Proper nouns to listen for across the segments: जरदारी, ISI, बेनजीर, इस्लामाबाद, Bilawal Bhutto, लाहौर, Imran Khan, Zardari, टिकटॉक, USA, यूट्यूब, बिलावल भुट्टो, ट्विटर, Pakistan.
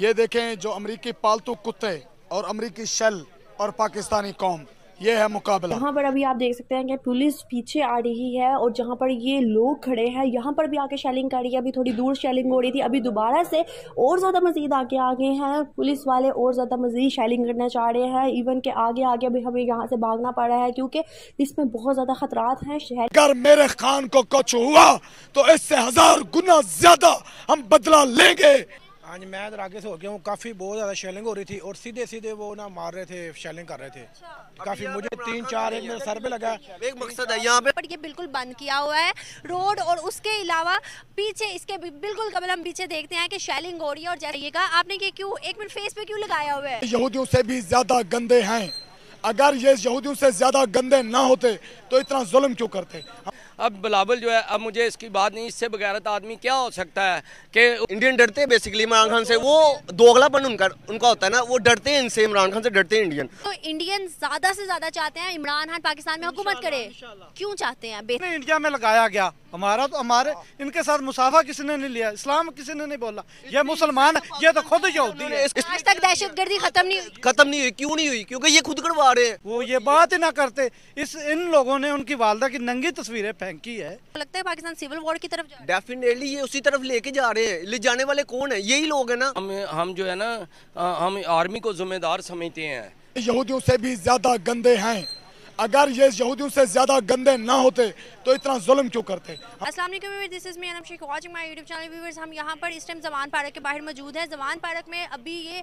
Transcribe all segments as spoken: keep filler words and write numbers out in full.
ये देखें जो अमरीकी पालतू कुत्ते और अमरीकी शल और पाकिस्तानी कौम, ये है मुकाबला। यहाँ पर अभी आप देख सकते हैं कि पुलिस पीछे आ रही है और जहाँ पर ये लोग खड़े हैं यहाँ पर भी आके शैलिंग कर रही है। अभी थोड़ी दूर शैलिंग हो रही थी, अभी दोबारा से और ज़्यादा मजीद आके आ गए हैं पुलिस वाले और ज़्यादा मजीद शैलिंग करना चाह रहे हैं। इवन के आगे आगे अभी हमें यहाँ से भागना पड़ रहा है क्योंकि इसमें बहुत ज़्यादा खतरात हैं। अगर मेरे खान को कुछ हुआ तो इससे हजार गुना ज्यादा हम बदला लेंगे। आज मैं दरागे से हो गया हूँ, काफ़ी बहुत ज़्यादा शैलिंग हो रही थी और सीधे सीधे वो ना मार रहे थे, शैलिंग कर रहे थे। अच्छा। काफ़ी मुझे तीन चार एक मेरे सर पे लगा। एक मकसद है यहाँ पे पर ये बिल्कुल बंद किया हुआ है रोड, और उसके अलावा पीछे इसके बिल्कुल कबल हम पीछे देखते हैं कि शैलिंग हो रही है। और जाइएगा आपने ये क्यों एक मिनट फेस पे क्यों लगाया हुआ है? यहूदियों से भी ज़्यादा गंदे हैं, अगर ये यहूदियों से ज़्यादा गंदे ना होते तो इतना जुल्म क्यों करते? अब बिलावल जो है, अब मुझे इसकी बात नहीं, इससे बगैरत आदमी क्या हो सकता है कि इंडियन डरते हैं बेसिकली इमरान खान से। वो दोगलापन उनका उनका होता है ना, वो डरते हैं इनसे, इमरान खान से डरते हैं इंडियन। तो इंडियन ज़्यादा से ज़्यादा चाहते हैं इमरान खान पाकिस्तान में हुकूमत करे, क्यों चाहते हैं? इंडिया में लगाया गया हमारा, तो हमारे इनके साथ मुसाफा किसी ने नहीं लिया, इस्लाम किसी ने नहीं बोला। ये मुसलमान है, ये तो खुद यहूदी है। आज तक दहशत गर्दी खत्म नहीं खत्म नहीं हुई, क्यों नहीं हुई? क्योंकि ये खुद करवा रहे हैं। वो ये बात ही ना करते। इस इन लोगों ने उनकी वालदा की नंगी तस्वीरें फेंकी है। लगता है पाकिस्तान सिविल वॉर की तरफ डेफिनेटली ये उसी तरफ लेके जा रहे हैं। ले जाने वाले कौन है? यही लोग है ना। हम हम जो है ना हम आर्मी को जिम्मेदार समझते हैं। यहूदियों से भी ज्यादा गंदे हैं, अगर ये यहूदियों से ज़्यादा गंदे ना होते तो इतना जुल्म क्यों करते? अस्सलाम वालेकुम, this is me Anam Sheikh, watching my यूट्यूब channel viewers. हम यहाँ पर इस टाइम जवान पार्क के बाहर मौजूद है। जवान पार्क में अभी ये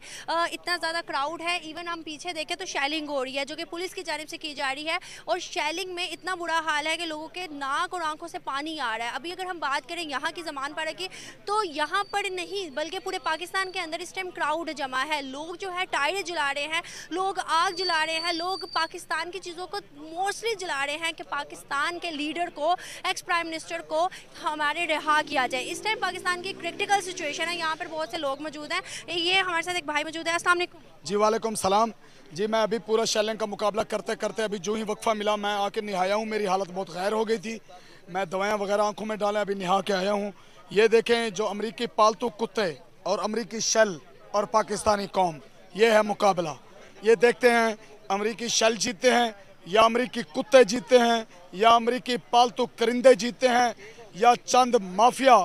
इतना ज़्यादा क्राउड है, इवन हम पीछे देखें तो शैलिंग हो रही है जो कि पुलिस की जानिब से की जा रही है। और शैलिंग में इतना बुरा हाल है कि लोगों के नाक और आँखों से पानी आ रहा है। अभी अगर हम बात करें यहाँ की जवान पार्क की, तो यहाँ पर नहीं बल्कि पूरे पाकिस्तान के अंदर इस टाइम क्राउड जमा है। लोग जो है टायरें जला रहे हैं, लोग आग जला रहे हैं, लोग पाकिस्तान की चीज़ों को मोस्टली जला रहे हैं कि पाकिस्तान के लीडर को, एक्स प्राइम मिनिस्टर को हमारे रिहा किया जाए। इस टाइम पाकिस्तान की क्रिटिकल सिचुएशन है। यहाँ पर बहुत से लोग मौजूद हैं। ये हमारे साथ एक भाई मौजूद है। अस्सलाम वालेकुम जी। वालेकुम सलाम जी। मैं अभी पूरा शैलिंग का मुकाबला करते करते अभी जो ही वक्फा मिला मैं आके नहाया हूँ। मेरी हालत बहुत गैर हो गई थी, मैं दवाएँ वगैरह आँखों में डालें अभी नहा के आया हूँ। ये देखें जो अमरीकी पालतू कुत्ते और अमरीकी शल और पाकिस्तानी कौम, ये है मुकाबला। ये देखते हैं अमरीकी शल जीते हैं या अमरीकी कुत्ते जीते हैं या अमरीकी पालतू परिंदे जीते हैं या चंद माफिया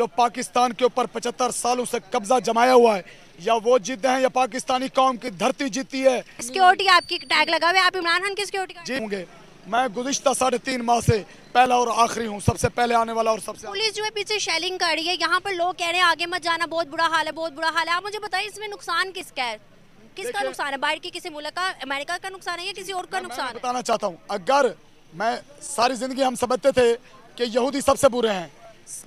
जो पाकिस्तान के ऊपर पचहत्तर सालों से कब्जा जमाया हुआ है या वो जीते हैं या पाकिस्तानी कौम की धरती जीती है। सिक्योरिटी आपकी टैग लगा हुआ है, आप इमरान खान की सिक्योरिटी जी होंगे। मैं गुज़िश्ता साढ़े तीन माह से पहला और आखिरी हूँ, सबसे पहले आने वाला। और सबसे पुलिस जो है पीछे शैलिंग कर रही है, यहाँ पर लोग कह रहे हैं आगे मत जाना, बहुत बुरा हाल है, बहुत बुरा हाल है। आप मुझे बताइए इसमें नुकसान किसका है? किसका नुकसान है? बाहर के किसी मुल्क का, अमेरिका का नुकसान है या किसी और का नुकसान? बताना चाहता हूँ, अगर मैं सारी जिंदगी हम समझते थे कि यहूदी सबसे बुरे हैं।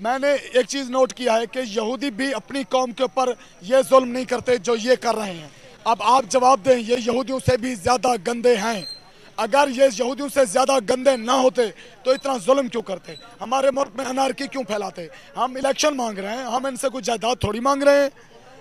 मैंने एक चीज़ नोट किया है कि यहूदी भी अपनी कौम के ऊपर ये जुल्म नहीं करते जो ये कर रहे हैं। अब आप जवाब दें, ये यहूदियों से भी ज़्यादा गंदे हैं, अगर ये यहूदियों से ज़्यादा गंदे ना होते तो इतना जुल्म क्यों करते? हमारे मुल्क में अनारकी क्यों फैलाते? हम इलेक्शन मांग रहे हैं, हम इनसे कुछ जायदाद थोड़ी मांग रहे हैं।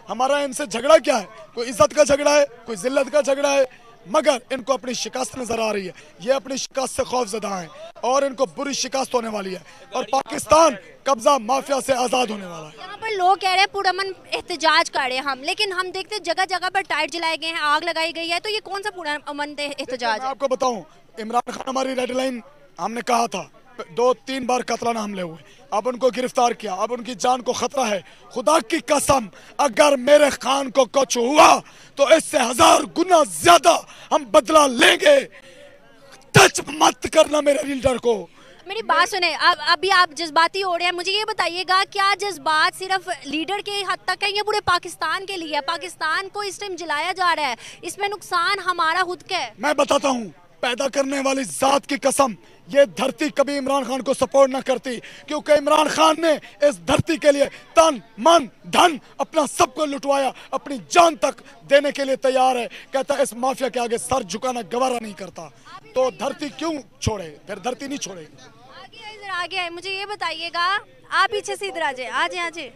हमारा इनसे झगड़ा क्या है? कोई इज्जत का झगड़ा है, कोई जिल्लत का झगड़ा है, मगर इनको अपनी शिकस्त नजर आ रही है। ये अपनी शिकस्त से खौफजदा हैं और इनको बुरी शिकस्त होने वाली है और पाकिस्तान कब्जा माफिया से आज़ाद होने वाला है। यहाँ पर लोग कह रहे हैं पुरअमन एहतजाज कर रहे हैं हम, लेकिन हम देखते हैं जगह जगह पर टायर जलाए गए हैं, आग लगाई गई है। तो ये कौन सा पुरअमन एहतजाज? आपको बताऊँ, इमरान खान हमारी रेड लाइन हमने कहा था, दो तीन बार कतलाना हमले हुए, अब उनको गिरफ्तार किया, अब उनकी जान को खतरा है। खुदा की कसम, अगर मेरे खान को कुछ हुआ तो इससे हजार गुना ज्यादा हम बदला लेंगे। टच मत करना मेरे लीडर को। मेरी बात सुने, अब अभी आप जज्बाती हो रहे हैं, मुझे ये बताइएगा क्या जज्बात सिर्फ लीडर के हद तक है या पूरे पाकिस्तान के लिए? पाकिस्तान को इस टाइम जलाया जा रहा है, इसमें नुकसान हमारा खुद का है। मैं बताता हूँ, पैदा करने वाली जात की कसम, ये धरती कभी इमरान खान को सपोर्ट ना करती, क्योंकि इमरान खान ने इस धरती के लिए तन मन धन अपना सब को लुटवाया, अपनी जान तक देने के लिए तैयार है। कहता है इस माफिया के आगे सर झुकाना गवारा नहीं करता, तो धरती क्यों छोड़े? फिर धरती नहीं छोड़ेगी। आगे इधर आगे, मुझे ये बताइएगा, आप पीछे से इधर आ जाए आ जाए आ जाए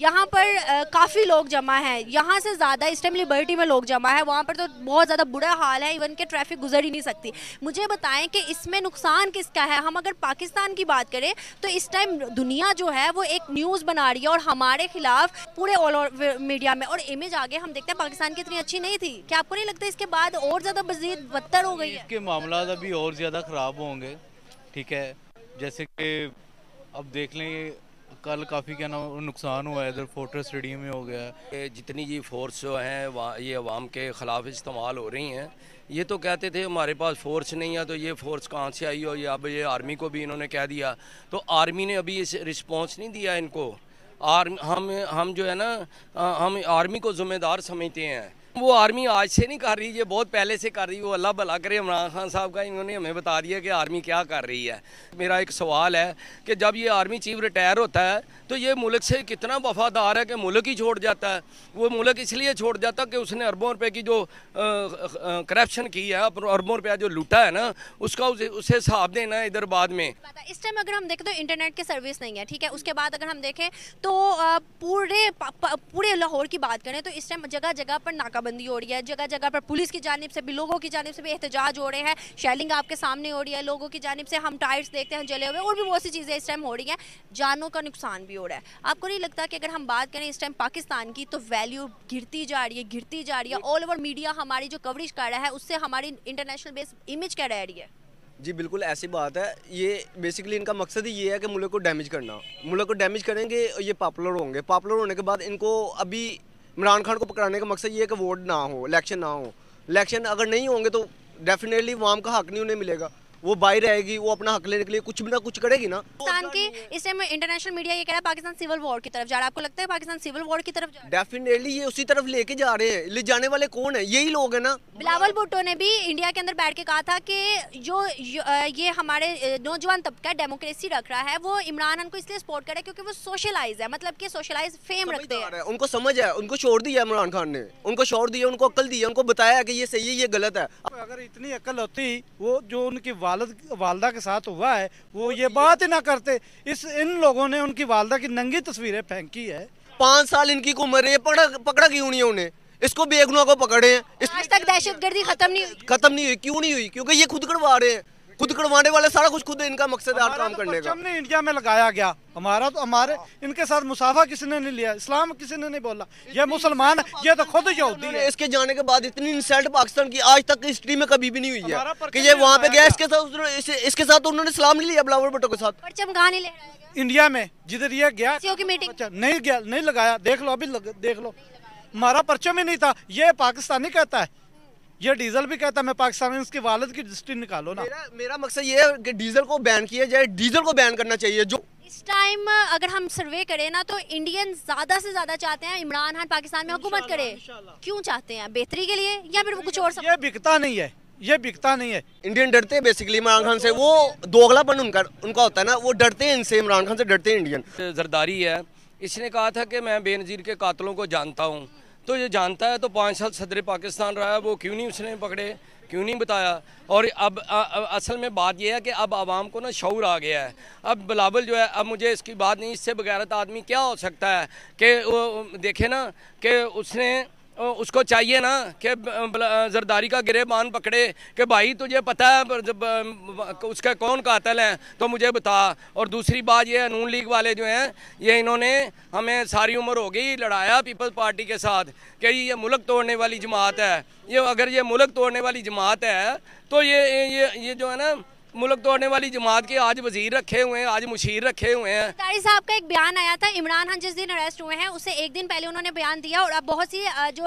यहाँ पर काफ़ी लोग जमा हैं, यहाँ से ज़्यादा इस टाइम लिबर्टी में लोग जमा है, वहाँ पर तो बहुत ज़्यादा बुरा हाल है, इवन के ट्रैफिक गुजर ही नहीं सकती। मुझे बताएं कि इसमें नुकसान किसका है। हम अगर पाकिस्तान की बात करें तो इस टाइम दुनिया जो है वो एक न्यूज़ बना रही है और हमारे खिलाफ पूरे ऑल ओवर मीडिया में, और इमेज आगे हम देखते हैं पाकिस्तान की इतनी अच्छी नहीं थी। क्या आपको नहीं लगता इसके बाद और ज़्यादा मज़ीद बदतर हो गई है? इसके मामला अभी और ज़्यादा ख़राब होंगे, ठीक है। जैसे कि अब देख लें कल काफ़ी क्या ना नुकसान हुआ है, इधर फोटो स्टेडियम में हो गया है। जितनी ये फोर्स जो हैं वहाँ ये अवाम के ख़िलाफ़ इस्तेमाल हो रही हैं। ये तो कहते थे हमारे पास फोर्स नहीं है, तो ये फोर्स कहाँ से आई हो, या अब ये आर्मी को भी इन्होंने कह दिया, तो आर्मी ने अभी इस रिस्पॉन्स नहीं दिया इनको। आर्मी हम हम जो है ना हम आर्मी को ज़िम्मेदार समझते हैं। वो आर्मी आज से नहीं कर रही, ये बहुत पहले से कर रही है। वो अल्लाह भला करे इमरान खान साहब का, इन्होंने हमें बता दिया कि आर्मी क्या कर रही है। मेरा एक सवाल है कि जब ये आर्मी चीफ रिटायर होता है तो ये मुल्क से कितना वफादार है कि मुल्क ही छोड़ जाता है। वो मुल्क इसलिए छोड़ जाता है कि उसने अरबों रुपए की जो करप्शन की है, अरबों रुपया जो लूटा है ना, उसका उसे उसे हिसाब देना है इधर बाद में। इस टाइम अगर हम देखें तो इंटरनेट की सर्विस नहीं है, ठीक है। उसके बाद अगर हम देखें तो पूरे पूरे लाहौर की बात करें तो इस टाइम जगह जगह पर नाकाबंदी बंदी हो रही है, जगह जगह पर पुलिस की जानिब से भी, लोगों की जानिब से भी एहतजाज हो रहे हैं, शेलिंग आपके सामने हो रही है, लोगों की जानिब से हम टायर्स देखते हैं जले हुए, और भी बहुत सी चीज़ें इस टाइम हो रही हैं, जानों का नुकसान भी हो रहा है। आपको नहीं लगता कि अगर हम बात करें इस टाइम पाकिस्तान की तो वैल्यू गिरती जा रही है, गिरती जा रही है। ऑल ओवर मीडिया हमारी जो कवरेज कर रहा है उससे हमारी इंटरनेशनल बेस इमेज क्या रह रही है? जी बिल्कुल ऐसी बात है। ये बेसिकली इनका मकसद ही ये है कि मुल्क को डैमेज करना, मुल्क को डैमेज करेंगे, ये पॉपुलर होंगे, पॉपुलर होने के बाद इनको अभी इमरान खान को पकड़ाने का मकसद ये है कि वोट ना हो, इलेक्शन ना हो। इलेक्शन अगर नहीं होंगे तो डेफिनेटली वाम का हक नहीं उन्हें मिलेगा, वो बाहर रहेगी, वो अपना हक लेने के लिए कुछ भी ना कुछ करेगी ना। पाकिस्तान के इस टाइम इंटरनेशनल मीडिया ये कह रहा है पाकिस्तान सिविल वॉर की तरफ जा रहा है। आपको लगता है पाकिस्तान सिविल वॉर की तरफ जा रहा है? डेफिनेटली ये उसी तरफ लेके जा रहे हैं। ले जाने वाले कौन है? यही लोग है ना। बिलावल भुट्टो ने भी इंडिया के अंदर बैठ के कहा था कि जो ये हमारे नौजवान तबका डेमोक्रेसी रख रहा है वो इमरान खान को इसलिए सपोर्ट करे क्योंकि वो सोशलाइज है, मतलब की सोशलाइज फेम रखते हैं, उनको समझ है, उनको शोर दिया इमरान खान ने, उनको शोर दिया, उनको अक्ल दिया, उनको बताया कि ये सही है ये गलत है। अगर इतनी अक्ल होती वो जो उनकी वालदा के साथ हुआ है वो ये बात ही ना करते। इस इन लोगों ने उनकी वालदा की नंगी तस्वीरें फेंकी है। पाँच साल इनकी उम्र है, पकड़ा पकड़ा क्यों नहीं है उन्हें? इसको बेगुनाह को पकड़े हैं, आज तक दहशतगर्दी खत्म नहीं खत्म नहीं हुई, क्यों नहीं हुई? क्योंकि ये खुद करवा रहे हैं, खुद करवाने वाला सारा कुछ खुद है, इनका मकसद है काम करने का। हमने इंडिया में लगाया गया हमारा तो हमारे इनके साथ मुसाफा किसने नहीं लिया, इस्लाम किसी ने नहीं बोला, ये मुसलमान ये तो खुद यहूदी है। इसके जाने के बाद इतनी इंसल्ट पाकिस्तान की आज तक हिस्ट्री में कभी भी नहीं हुई है कि ये वहाँ पे गया, इसके साथ इसके साथ उन्होंने इस्लाम नहीं लिया, बिलावल भुट्टो के साथ परचम कहाँ नहीं लगाया इंडिया में, जिधर ये गया नहीं गया नहीं लगाया। देख लो अभी देख लो हमारा परचम ही नहीं था। ये पाकिस्तानी कहता है, ये डीजल भी कहता है मैं पाकिस्तान, इसकी वालद की दृष्टि निकालो ना। मेरा, मेरा मकसद ये है कि डीजल को बैन किया जाए, डीजल को बैन करना चाहिए। जो इस टाइम अगर हम सर्वे करें ना तो इंडियन ज्यादा से ज्यादा चाहते हैं इमरान खान पाकिस्तान में हुकूमत करे। क्यों चाहते हैं? बेहतरी के लिए या फिर वो कुछ और? ये बिकता नहीं है, ये बिकता नहीं है। इंडियन डरते हैं बेसिकली इमरान खान से, वो दोगलापन उनका उनका होता है ना, वो डरते हैं इनसे, इमरान खान से डरते हैं। इंडियन जरदारी है, इसने कहा था कि मैं बेनजीर के कातलों को जानता हूँ, तो ये जानता है तो पाँच साल सदर पाकिस्तान रहा है, वो क्यों नहीं उसने पकड़े, क्यों नहीं बताया? और अब आ, आ, असल में बात यह है कि अब आवाम को ना शऊर आ गया है। अब बिलावल जो है, अब मुझे इसकी बात नहीं, इससे बगैरत आदमी क्या हो सकता है कि देखे ना कि उसने उसको चाहिए ना कि जरदारी का गिरेबान पकड़े कि भाई तुझे पता है उसका कौन कातिल है तो मुझे बता। और दूसरी बात ये नून लीग वाले जो हैं ये इन्होंने हमें सारी उम्र हो गई लड़ाया पीपल्स पार्टी के साथ कि ये मुल्क तोड़ने वाली जमात है। ये अगर ये मुल्क तोड़ने वाली जमात है तो ये ये ये जो है ना मुल्क तोड़ने वाली जमात के आज वजीर रखे हुए हैं, आज मुशीर रखे हुए हैं। ज़रदारी साहब का एक बयान आया था, इमरान खान जिस दिन अरेस्ट हुए हैं उससे एक दिन पहले उन्होंने बयान दिया और अब बहुत सी जो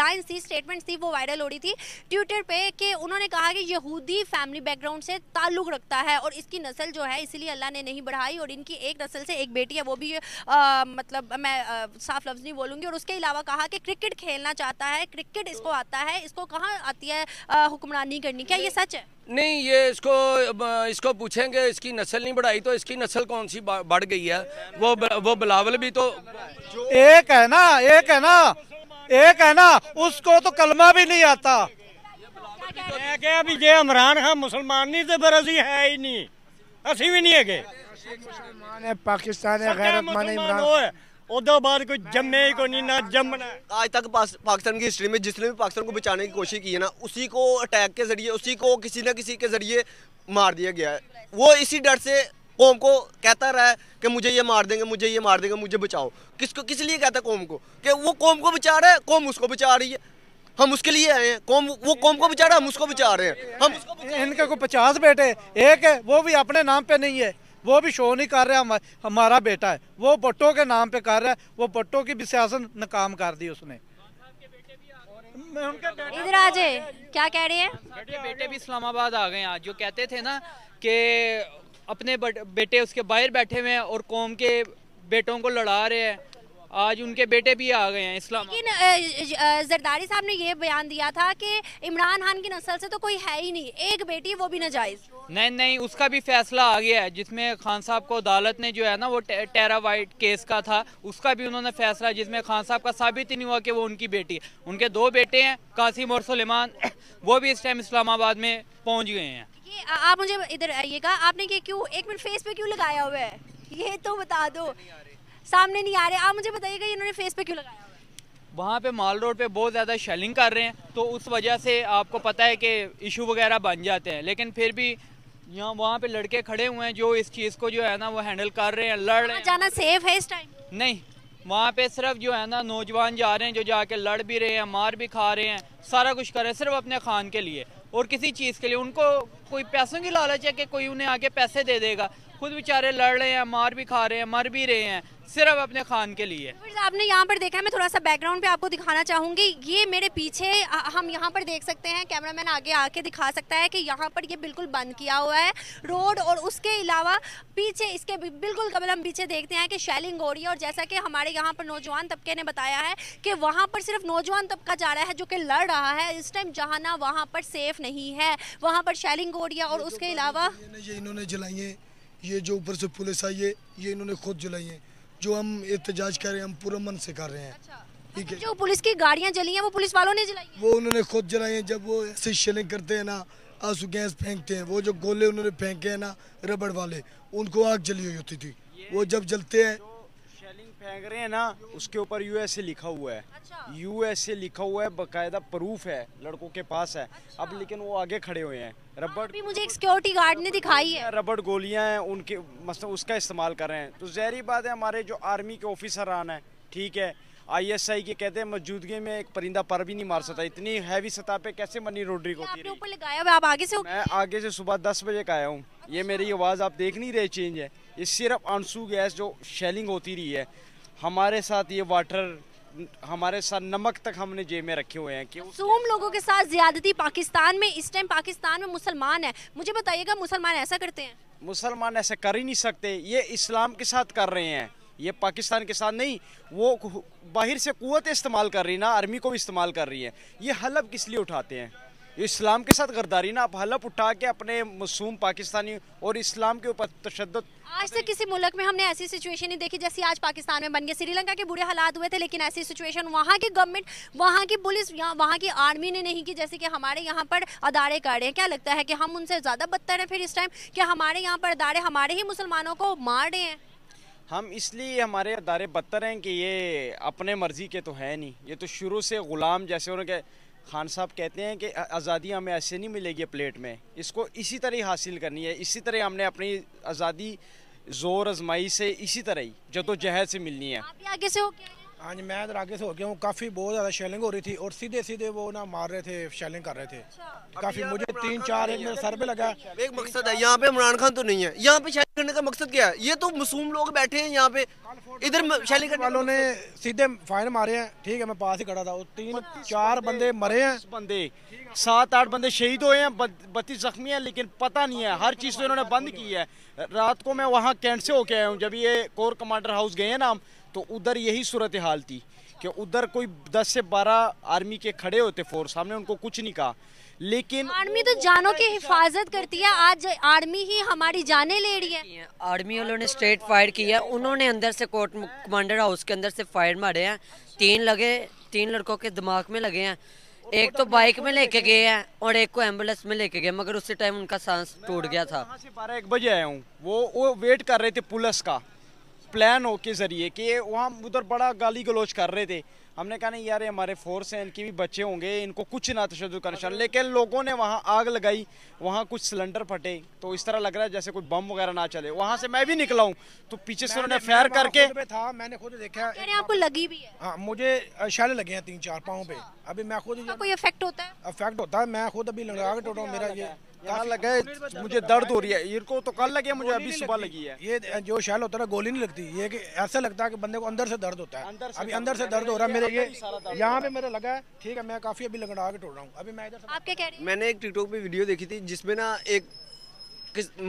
लाइंस थी, स्टेटमेंट थी, वो वायरल हो रही थी ट्विटर पे कि उन्होंने कहा कि यहूदी फैमिली बैकग्राउंड से ताल्लुक रखता है और इसकी नस्ल जो है इसीलिए अल्लाह ने नहीं बढ़ाई और इनकी एक नस्ल से एक बेटी है, वो भी आ, मतलब मैं आ, साफ लफ्ज़ नहीं बोलूँगी। और उसके अलावा कहा कि क्रिकेट खेलना चाहता है, क्रिकेट इसको आता है, इसको कहाँ आती है हुक्मरानी करनी। क्या ये सच है? नहीं, ये इसको इसको पूछेंगे इसकी नस्ल नहीं बढ़ाई तो इसकी नस्ल कौन सी बढ़ गई है? वो वो बिलावल भी तो एक है ना, एक है ना, एक है ना, उसको तो कलमा भी नहीं आता। मैं क्या अभी ये इमरान खान मुसलमान नहीं तो फिर असी है ही नहीं, असी भी नहीं है। पाकिस्तान है, गैरतमान है, उदो बाद कोई जमे को नहीं ना जमना। आज तक पाकिस्तान की हिस्ट्री में जिसने भी पाकिस्तान को बचाने की कोशिश की है ना, उसी को अटैक के जरिए, उसी को किसी ना किसी के जरिए मार दिया गया है। वो इसी डर से कौम को कहता रहा है कि मुझे ये मार देंगे, मुझे ये मार देंगे, मुझे बचाओ। किसको किस लिए कहता है कौम को कि वो कौम को बचा रहा है, कौम उसको बचा रही है, हम उसके लिए आए हैं। कौम वो कौम को बचा रहा है, हम उसको बचा रहे हैं। हम इनके को पचास बेटे, एक है वो भी अपने नाम पे नहीं है, वो भी शो नहीं कर रहा हम, हमारा बेटा है, वो भुट्टो के नाम पे कर रहा है, वो भुट्टो की भी सियासत नाकाम कर दी उसने। इधर आ जाए, क्या कह रहे हैं? बेटे भी इस्लामाबाद आ गए। आज जो कहते थे ना कि अपने बेटे उसके बाहर बैठे हुए हैं और कौम के बेटों को लड़ा रहे हैं, आज उनके बेटे भी आ गए हैं इस्लाम। लेकिन जरदारी साहब ने ये बयान दिया था कि इमरान खान की नस्ल से तो कोई है ही नहीं, एक बेटी वो भी नाजायज़। नहीं नहीं, उसका भी फैसला आ गया है, जिसमें खान साहब को अदालत ने जो है ना वो टे, टेरा वाइट केस का था, उसका भी उन्होंने फैसला, जिसमें खान साहब का साबित ही नहीं हुआ कि वो उनकी बेटी है। उनके दो बेटे हैं, कासिम और सुलेमान, वो भी इस टाइम इस्लामाबाद में पहुँच गए हैं। आप मुझे इधर आइएगा, आपने ये क्यों एक मिनट फेस पे क्यों लगाया हुआ है, ये तो बता दो। सामने नहीं आ रहे, आप मुझे बताइएगा इन्होंने फेस पे क्यों लगाया हुआ है? वहाँ पे माल रोड पे बहुत ज़्यादा शेलिंग कर रहे हैं, तो उस वजह से आपको पता है कि इशू वगैरह बन जाते हैं। लेकिन फिर भी यहाँ वहाँ पे लड़के खड़े हुए हैं जो इस चीज़ को जो है ना वो हैंडल कर रहे हैं, लड़ रहे हैं। जाना सेफ है इस टाइम? नहीं, वहाँ पे सिर्फ जो है ना नौजवान जा रहे हैं जो जाके लड़ भी रहे हैं, मार भी खा रहे हैं, सारा कुछ कर रहे हैं, सिर्फ अपने खान के लिए और किसी चीज़ के लिए। उनको कोई पैसों की लालच है कि कोई उन्हें आगे पैसे दे देगा, खुद बेचारे लड़ रहे हैं, मार भी खा रहे हैं, मर भी रहे हैं, सिर्फ अपने खान के लिए। आपने यहाँ पर देखा है, मैं थोड़ा सा बैकग्राउंड पे आपको दिखाना चाहूँगी, ये मेरे पीछे हम यहाँ पर देख सकते हैं, कैमरामैन आगे आके दिखा सकता है कि यहाँ पर ये बिल्कुल बंद किया हुआ है रोड, और उसके अलावा पीछे इसके बिल्कुल कबल हम पीछे देखते हैं कि शेलिंग हो रही है। और जैसा कि हमारे यहाँ पर नौजवान तबके ने बताया है कि वहाँ पर सिर्फ नौजवान तबका जा रहा है जो कि लड़ रहा है इस टाइम, जहाँ ना वहाँ पर सेफ नहीं है, वहाँ पर शेलिंग हो रही है। और उसके अलावा ये इन्होंने जलाई है, ये जो ऊपर से पुलिस आई है ये इन्होंने खुद जलाई है। जो हम एहतजाज कर रहे हैं हम पूरा मन से कर रहे हैं। ठीक है, जो पुलिस की गाड़ियाँ जली हैं वो पुलिस वालों ने जलाई हैं? वो उन्होंने खुद जलाई हैं। जब वो ऐसे शेलिंग करते हैं ना, आंसू गैस फेंकते हैं, वो जो गोले उन्होंने फेंके हैं ना रबड़ वाले, उनको आग जली हुई होती थी, वो जब जलते हैं। शेलिंग फेंक रहे हैं ना, उसके ऊपर यू एस ए लिखा हुआ है, यू एस ए लिखा हुआ है, बाकायदा प्रूफ है, लड़कों के पास है। अब लेकिन वो आगे खड़े हुए हैं, रबड़ भी मुझे एक सिक्योरिटी गार्ड ने दिखाई है, रबड़ गोलियां हैं उनके, मतलब उसका इस्तेमाल कर रहे हैं। तो जहरी बात है, हमारे जो आर्मी के ऑफिसर आना है, ठीक है, आई एस आई के कहते हैं मौजूदगी में एक परिंदा पर भी नहीं मार सकता, इतनी हैवी सतह पे कैसे मनी रोडरी को आपने ऊपर लगाया हुआ? आप आगे से? मैं आगे से सुबह दस बजे का आया हूँ। ये मेरी आवाज़ आप देख नहीं रहे चेंज है, ये सिर्फ आंसू गैस जो शेलिंग होती रही है हमारे साथ, ये वाटर हमारे साथ, नमक तक हमने जेब में रखे हुए हैं। कि मासूम लोगों के साथ ज्यादती पाकिस्तान में इस टाइम, पाकिस्तान में मुसलमान है, मुझे बताइएगा मुसलमान ऐसा करते हैं? मुसलमान ऐसा कर ही नहीं सकते, ये इस्लाम के साथ कर रहे हैं, ये पाकिस्तान के साथ नहीं। वो बाहर से कुव्वत इस्तेमाल कर रही है ना, आर्मी को भी इस्तेमाल कर रही है। ये हलब किस लिए उठाते हैं? इस्लाम के साथ गद्दारी ना, आप हलफ उठा के अपने मासूम पाकिस्तानी और इस्लाम के ऊपर तशद्दुद। आज तक किसी मुल्क में हमने ऐसी सिचुएशन नहीं देखी जैसी आज पाकिस्तान में बन गई। श्रीलंका के बुरे हालात हुए थे, लेकिन ऐसी सिचुएशन वहाँ की गवर्नमेंट, वहाँ की पुलिस, वहाँ की आर्मी ने नहीं की, जैसे कि हमारे यहाँ पर अदारे कर रहे हैं। क्या लगता है कि हम उनसे ज़्यादा बदतर हैं फिर इस टाइम कि हमारे यहाँ पर अदारे हमारे ही मुसलमानों को मार रहे हैं? हम इसलिए, हमारे अदारे बदतर हैं कि ये अपने मर्जी के तो है नहीं, ये तो शुरू से ग़ुलाम जैसे। उनके खान साहब कहते हैं कि आज़ादी हमें ऐसे नहीं मिलेगी प्लेट में, इसको इसी तरह ही हासिल करनी है, इसी तरह हमने अपनी आज़ादी ज़ोर आजमाई से, इसी तरह ही जदोजहद से मिलनी है। आप आगे से हो गए? हाँ जी, मैं आगे से हो गया हूँ। काफ़ी बहुत ज़्यादा शेलिंग हो रही थी और सीधे सीधे वो ना मार रहे थे, शेलिंग कर रहे थे। काफ़ी मुझे तीन चार एक मेरे सर पे लगा। एक मकसद है यहाँ पे, इमरान खान तो नहीं है यहाँ पे, शेलिंग करने का मकसद क्या है? ये तो मासूम लोग बैठे हैं यहाँ पे, इधर शेलिंग वालों ने सीधे फाइन मारे हैं। ठीक है, मैं पास ही खड़ा था, वो तीन चार बंदे मरे हैं, बंदे सात आठ बंदे शहीद हुए हैं, बत्तीस जख्मी हैं, लेकिन पता नहीं है, हर चीज़ तो इन्होंने बंद की है। रात को मैं वहाँ कैंट से होके आया हूँ, जब ये कोर कमांडर हाउस गए हैं ना हम, तो उधर यही सूरत हाल थी कि उधर कोई दस से बारह आर्मी के खड़े होते फोर्स, हमने उनको कुछ नहीं कहा। लेकिन आर्मी तो जानों की हिफाजत करती है, आज आर्मी ही हमारी जाने ले रही है। आर्मी वालों ने स्ट्रेट फायर किया, उन्होंने अंदर से कोर्ट कमांडर हाउस के अंदर से फायर मारे हैं, तीन लगे, तीन लड़कों के दिमाग में लगे हैं, एक तो बाइक में लेके गए हैं और एक को एम्बुलेंस में लेके गए, मगर उसी टाइम उनका सांस टूट गया था। बारह एक बजे आया हूँ, वो वो वेट कर रहे थे पुलिस का, प्लान हो के ज़रिए कि वहाँ उधर बड़ा गाली गलोच कर रहे थे। हमने कहा नहीं यार, हमारे फोर्स हैं, इनके भी बच्चे होंगे, इनको कुछ ना तशद्दुद करना चाहिए, लेकिन लोगों ने वहाँ आग लगाई, वहाँ कुछ सिलेंडर फटे, तो इस तरह लग रहा है जैसे कोई बम वगैरह ना चले। वहाँ से मैं भी निकला हूँ तो पीछे से उन्होंने फायर करके था, मैंने खुद देखा। आपको लगी भी है? हाँ, मुझे इशारे लगे हैं तीन चार पाँव पे। अभी मैं खुद इफेक्ट होता है, इफेक्ट होता है, मैं खुद अभी लगा के टोटा हूँ, मेरा ये यहाँ लगा है, मुझे दर्द हो रही है। इनको तो कल लगी है, मुझे अभी सुबह लगी है। ये जो शैल होता है ना, गोली नहीं लगती, ये कि ऐसा लगता है कि बंदे को अंदर से दर्द होता है। अंदर अभी अंदर से दर्द हो रहा है मेरे, ये यहाँ पे मेरा लगा है। ठीक है, मैं काफी अभी लंगड़ा के टोड़ रहा हूँ अभी मैं इधर। आप क्या कह रहे हैं? मैंने एक टिकटॉक पे वीडियो देखी थी जिसमें ना एक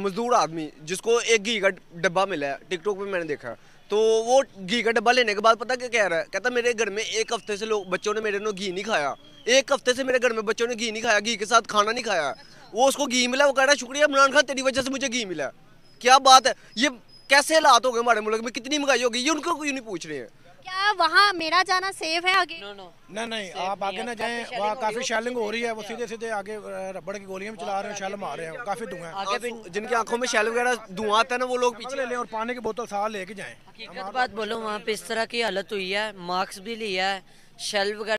मजदूर आदमी जिसको एक घी का डब्बा मिला है, टिकटॉक पे मैंने देखा, तो वो घी का डब्बा लेने के बाद पता क्या कह रहा है? कहता मेरे घर में एक हफ्ते से लोग बच्चों ने मेरे नो घी नहीं खाया, एक हफ्ते से मेरे घर में बच्चों ने घी नहीं खाया, घी के साथ खाना नहीं खाया। वो उसको घी मिला, वो कह रहा है शुक्रिया इमरान खान, तेरी वजह से मुझे घी मिला। क्या बात है, ये कैसे हालात हो गए हमारे मुल्क में, कितनी महंगाई हो गई, ये उनको क्यों नहीं पूछ रहे हैं? क्या वहाँ मेरा जाना सेफ है आगे? नो नो नहीं नहीं, आप आगे ना जाएं, वहाँ काफी शैलिंग हो रही है, वो सीधे सीधे आगे रबड़ की गोलियां चला रहे हैं, शैल मार रहे हैं, काफी धुआं है। जिनकी आंखों में शैल वगैरह धुआं आता है ना, वो लोग पीछे ले लें और पानी की बोतल साथ लेके जाएं। बात बोलो, वहाँ पे इस तरह की हालत हुई है, मास्क भी लिया है, शैल वगैरह